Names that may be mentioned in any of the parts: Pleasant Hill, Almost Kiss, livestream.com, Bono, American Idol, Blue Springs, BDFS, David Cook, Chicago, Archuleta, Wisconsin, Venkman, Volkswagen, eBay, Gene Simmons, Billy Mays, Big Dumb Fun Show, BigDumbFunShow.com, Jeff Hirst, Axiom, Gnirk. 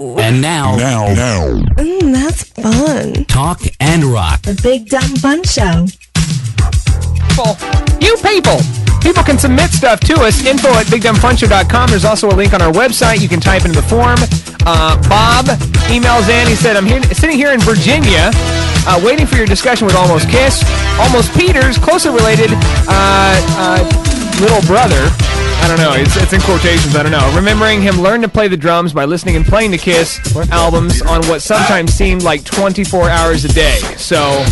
And now. That's fun. Talk and rock. The Big Dumb Fun Show. You people. People can submit stuff to us. Info at BigDumbFunShow.com. There's also a link on our website. You can type in the form. Bob emails in. He said, I'm here, sitting here in Virginia, waiting for your discussion with Almost Kiss. Almost Peter's closely related little brother. I don't know. It's in quotations. I don't know. Remembering him learned to play the drums by listening and playing the Kiss albums on what sometimes seemed like 24 hours a day. So,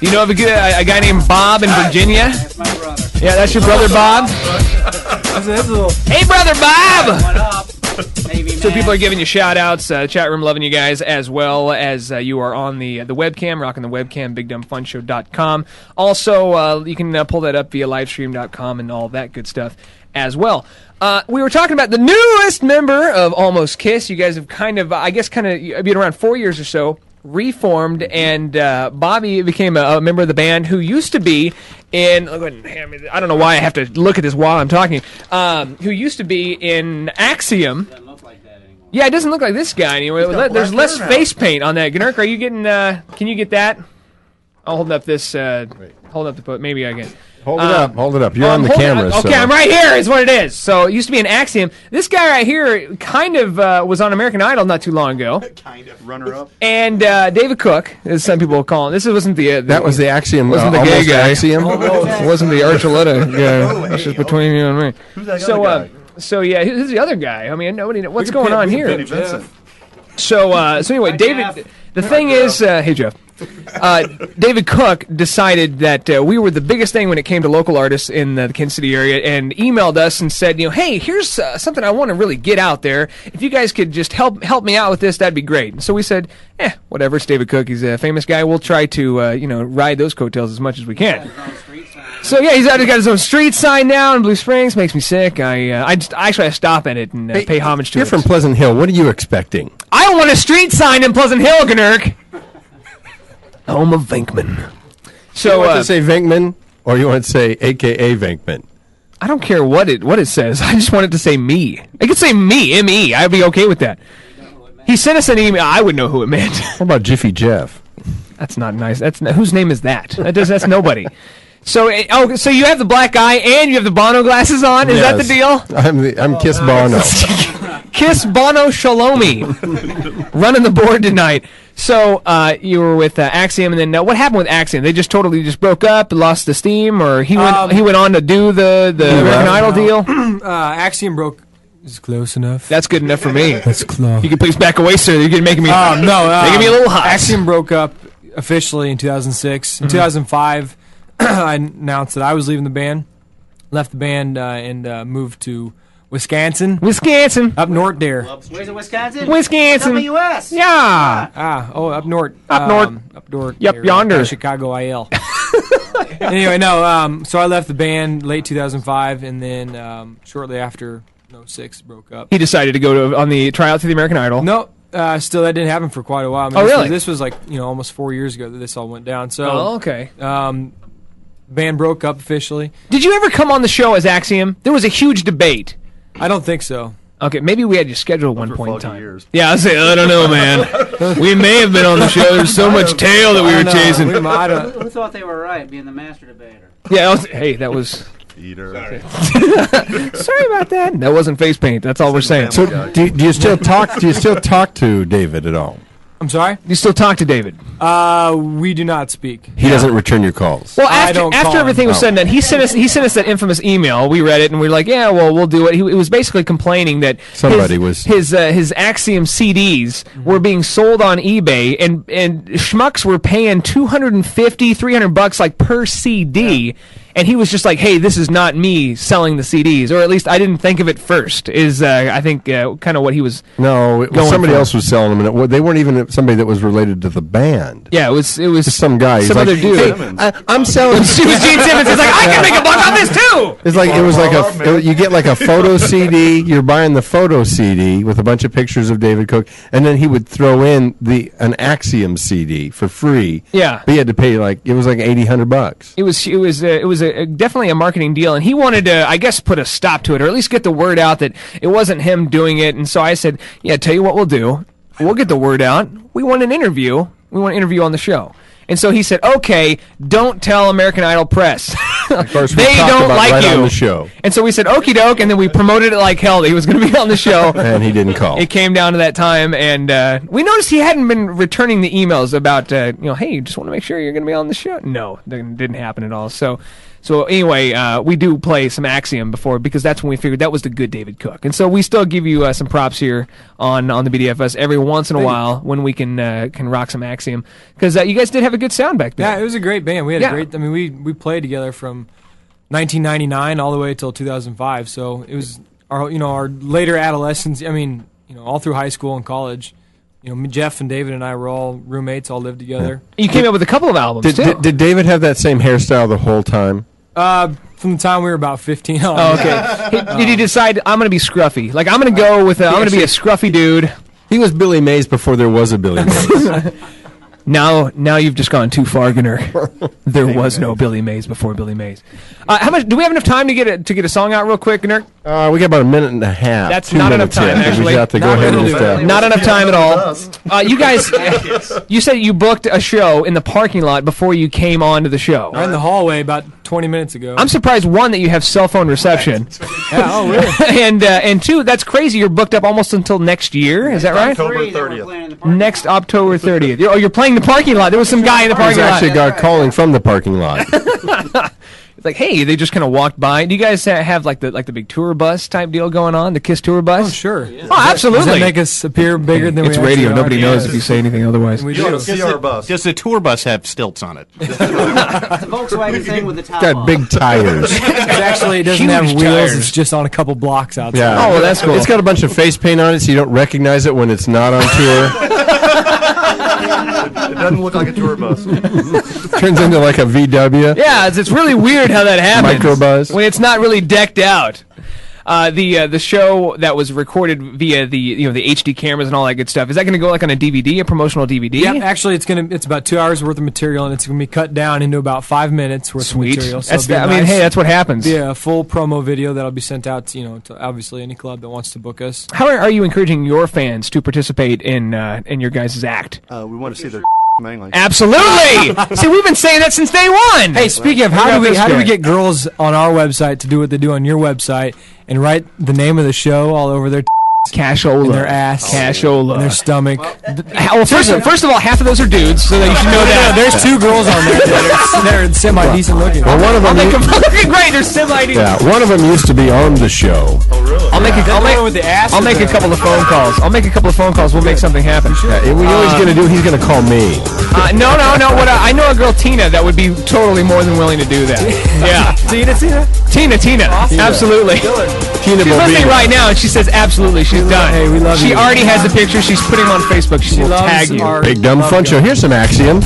you know of a guy named Bob in Virginia? That's my brother. Yeah, that's your brother, Bob? Hey, brother Bob! What up? So people are giving you shout-outs. Chat room loving you guys, as well as you are on the webcam, rocking the webcam, BigDumbFunShow.com. Also, you can pull that up via livestream.com and all that good stuff as well. We were talking about the newest member of Almost Kiss. You guys have kind of been around 4 years or so, reformed, and Bobby became a member of the band who used to be in, I don't know why I have to look at this while I'm talking, who used to be in Axiom. Yeah, it doesn't look like this guy anymore. There's less face paint on that. Gnirk, are you getting? Can you get that? I'll hold up this. Hold up the put. Maybe I can. Hold it up. You're on the camera. Okay, so. I'm right here is what it is. So it used to be an Axiom. This guy right here kind of was on American Idol not too long ago. Kind of. Runner-up. And David Cook, as some people call him. This wasn't the... that was the Axiom. Wasn't the gay guy. Axiom. It wasn't the Archuleta guy. That's just between you and me. Who's that other guy? So yeah, who's the other guy? I mean, nobody. What's going on here? So anyway, David. The thing is, hey Jeff. David Cook decided that we were the biggest thing when it came to local artists in the Kansas City area, and emailed us and said, hey, here's something I want to really get out there. If you guys could just help me out with this, that'd be great. And so we said, whatever. It's David Cook. He's a famous guy. We'll try to ride those coattails as much as we can. So yeah, he's got his own street sign now in Blue Springs. Makes me sick. I stop at it and pay homage to it. You're from Pleasant Hill. What are you expecting? I want a street sign in Pleasant Hill, Gnirk. Home of Venkman. So you want to say Venkman, or you want to say AKA Venkman? I don't care what it says. I just want it to say me. It could say me, M-E. I'd be okay with that. He sent us an email. I would know who it meant. What about Jiffy Jeff? That's not nice. Whose name is that? That's nobody. So, so you have the black eye and you have the Bono glasses on? Is that the deal? I'm Kiss Bono. Kiss Bono Shalomi. Running the board tonight. So, you were with Axiom, and then what happened with Axiom? They just totally broke up, lost the steam, or he went on to do the American Idol deal? Axiom broke. Is close enough? That's good enough for me. That's close. You can please back away, sir. You're making me making me a little hot. Axiom broke up officially in 2006. In 2005... I announced that I was leaving the band, left the band, and moved to Wisconsin. Up north there. Where's it, Wisconsin? Wisconsin. Up in the U.S. Yeah. Up north. Up north. Yep, yonder. Chicago IL. Anyway, so I left the band late 2005, and then shortly after, 06 broke up. He decided to go on the tryout to the American Idol. No. Still, that didn't happen for quite a while. I mean, really? This was like, almost 4 years ago that this all went down. So, okay. Band broke up officially. Did you ever come on the show as Axiom? There was a huge debate. I don't think so. Okay, maybe we had you scheduled one point in time. Years. Yeah, I say I don't know, man. We may have been on the show. There's so much tail that we were chasing. Who thought they were right, being the master debater? Yeah. That was. Eater. Sorry. Sorry about that. That wasn't face paint. That's all we're saying. So, do you still talk to David at all? I'm sorry? You still talk to David? We do not speak. He doesn't return your calls. Well, after everything was said and done, he sent us that infamous email. We read it and we were like, yeah, well, we'll do it. He was basically complaining that his Axiom CDs were being sold on eBay, and schmucks were paying $250, $300 like per CD. Yeah. And he was just like, hey, this is not me selling the CDs, or at least I didn't think of it first, is, I think, kind of what he was somebody else was selling them, and they weren't even somebody that was related to the band. Yeah, it was some guy. Some other dude. Hey, I'm selling... It was Gene Simmons. It's like, I can make a buck on this, too! It's like, you get like a photo CD, you're buying the photo CD with a bunch of pictures of David Cook, and then he would throw in an Axiom CD for free. Yeah. But he had to pay, it was like $80, $100. It was definitely a marketing deal, and he wanted to, I guess, put a stop to it, or at least get the word out that it wasn't him doing it. And so I said, yeah, tell you what we'll do. We'll get the word out. We want an interview. We want an interview on the show. And so he said, okay, don't tell American Idol Press. Of course, we they don't about like right you. On the show. And so we said, okie doke, and then we promoted it like hell that he was going to be on the show. And he didn't call. It came down to that time, and we noticed he hadn't been returning the emails about, hey, just want to make sure you're going to be on the show. No, that didn't happen at all. So anyway, we do play some Axiom before, because that's when we figured that was the good David Cook. And so we still give you some props here on the BDFS every once in a while when we can rock some Axiom, because you guys did have a good sound back then. Yeah, it was a great band. We had a great. I mean, we played together from 1999 all the way till 2005. So it was our later adolescence. I mean, all through high school and college. Jeff and David and I were all roommates, all lived together. Yeah. You came up with a couple of albums. Did David have that same hairstyle the whole time? From the time we were about 15 on. Oh, okay. Did he decide, I'm going to be scruffy? Like, I'm going to go with, I'm going to be a scruffy dude. He was Billy Mays before there was a Billy Mays. Now you've just gone too far, Gnirk. There was no Billy Mays before Billy Mays. How much do we have enough time to get a song out real quick, Gnirk? We got about a minute and a half. That's not enough time, actually. Not enough time at all. You guys, you said you booked a show in the parking lot before you came onto the show. We're in the hallway about 20 minutes ago. I'm surprised, one, that you have cell phone reception. Yeah, oh, really? And two, that's crazy. You're booked up almost until next year. Is that right? October 30th. Next October 30th. Oh, you're playing the parking lot. There was some guy in the parking lot. Actually got calling from the parking lot. It's like, hey, they just kind of walked by. Do you guys have like the big tour bus type deal going on, the Kiss tour bus? Oh, sure. Yeah. Oh, absolutely. Does that make us appear bigger than we are? It's radio. Nobody knows if you say anything otherwise. We do. Does the tour bus have stilts on it? It's a Volkswagen thing with the top. It's got big tires. It doesn't have wheels. Tires. It's just on a couple blocks outside. Yeah. Oh, well, that's cool. It's got a bunch of face paint on it, so you don't recognize it when it's not on tour. It doesn't look like a tour bus. Turns into like a VW. Yeah, it's really weird how that happens. Microbus. When it's not really decked out. The show that was recorded via the HD cameras and all that good stuff, is that going to go like on a DVD, a promotional DVD? Yeah, actually it's about 2 hours worth of material, and it's going to be cut down into about 5 minutes worth of material. So that's what happens. Yeah, a full promo video that'll be sent out to obviously any club that wants to book us. How are you encouraging your fans to participate in your guys' act? We want to see their mainly. Absolutely. See, we've been saying that since day one. Hey, speaking of, how do we get girls on our website to do what they do on your website and write the name of the show all over their cashola, their ass, cashola, and their stomach? Well, first of all, half of those are dudes, so that you should know that. There's two girls on there. They're semi-decent looking. Well, one of them. I'll make them great. They're semi-decent. Yeah, one of them used to be on the show. Oh, really? I'll make a couple of phone calls. I'll make a couple of phone calls. We'll make something happen. Yeah, we know he's gonna do. He's gonna call me. No. What I know a girl, Tina, that would be totally more than willing to do that. Yeah. Tina. Awesome. Absolutely. Tina. She's listening right now, and she says absolutely. She's done. Hey, we love you. She already has the picture. She's putting on Facebook. She will tag you. Big Dumb Fun Show. Here's some Axiom.